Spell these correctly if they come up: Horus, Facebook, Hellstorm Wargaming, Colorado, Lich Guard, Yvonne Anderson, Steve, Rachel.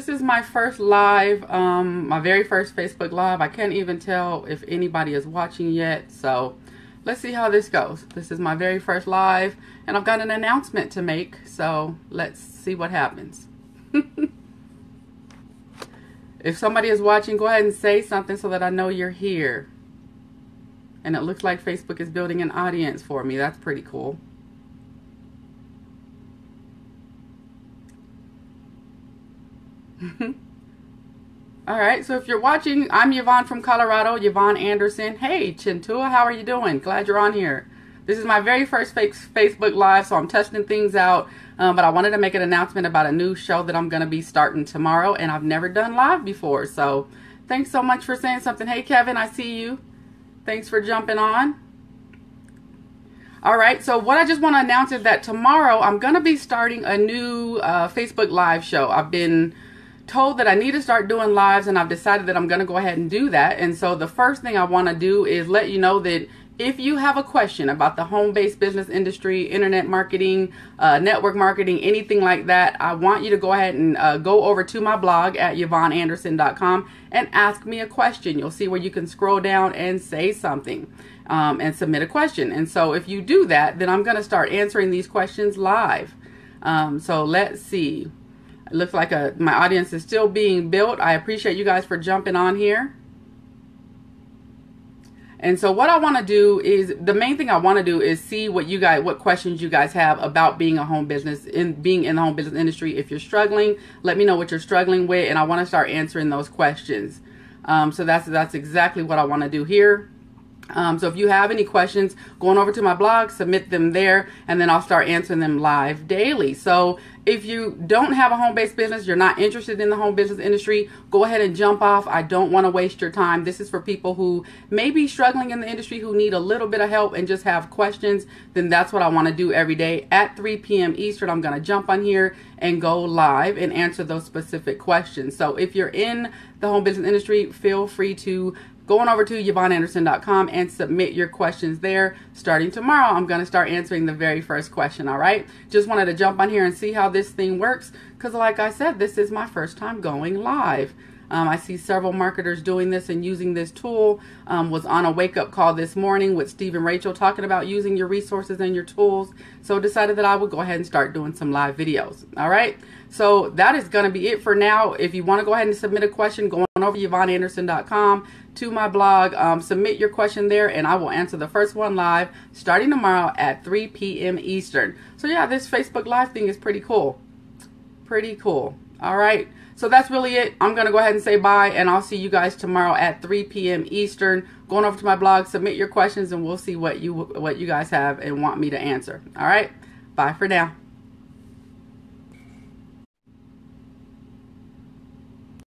This is my first live, my very first Facebook Live. I can't even tell if anybody is watching yet, so let's see how this goes. This is my very first live, and I've got an announcement to make, so let's see what happens. If somebody is watching, go ahead and say something so that I know you're here. And it looks like Facebook is building an audience for me. That's pretty cool. All right, so if you're watching, I'm Yvonne from Colorado, Yvonne Anderson. Hey, Chintua, how are you doing? Glad you're on here. This is my very first Facebook Live, so I'm testing things out, but I wanted to make an announcement about a new show that I'm going to be starting tomorrow, and I've never done live before, so thanks so much for saying something. Hey, Kevin, I see you. Thanks for jumping on. All right, so what I just want to announce is that tomorrow I'm going to be starting a new Facebook Live show. I've been told that I need to start doing lives, and I've decided that I'm going to go ahead and do that. And so the first thing I want to do is let you know that if you have a question about the home-based business industry, internet marketing, network marketing, anything like that, I want you to go ahead and go over to my blog at YvonneAnderson.com and ask me a question. You'll see where you can scroll down and say something and submit a question. And so if you do that, then I'm going to start answering these questions live. So let's see. It looks like my audience is still being built. I appreciate you guys for jumping on here. And so what I want to do is, the main thing I want to do is see what questions you guys have about being a home business, being in the home business industry. If you're struggling, let me know what you're struggling with, and I want to start answering those questions. So that's exactly what I want to do here. So if you have any questions, go on over to my blog, submit them there, and then I'll start answering them live daily. So if you don't have a home-based business, you're not interested in the home business industry, go ahead and jump off. I don't want to waste your time. This is for people who may be struggling in the industry, who need a little bit of help and just have questions. Then that's what I want to do every day at 3 p.m. Eastern. I'm going to jump on here and go live and answer those specific questions. So if you're in the home business industry, feel free to go on over to YvonneAnderson.com and submit your questions there. Starting tomorrow, I'm going to start answering the very first question, all right? Just wanted to jump on here and see how this thing works, because like I said, this is my first time going live. I see several marketers doing this and using this tool. Was on a wake-up call this morning with Steve and Rachel talking about using your resources and your tools, so decided that I would go ahead and start doing some live videos, all right? So that is going to be it for now. If you want to go ahead and submit a question, go on over to YvonneAnderson.com to my blog, submit your question there, and I will answer the first one live starting tomorrow at 3 p.m. Eastern. So yeah, this Facebook Live thing is pretty cool. Pretty cool. All right. So that's really it. I'm going to go ahead and say bye, and I'll see you guys tomorrow at 3 p.m. Eastern. Go on over to my blog, submit your questions, and we'll see what you guys have and want me to answer. All right. Bye for now.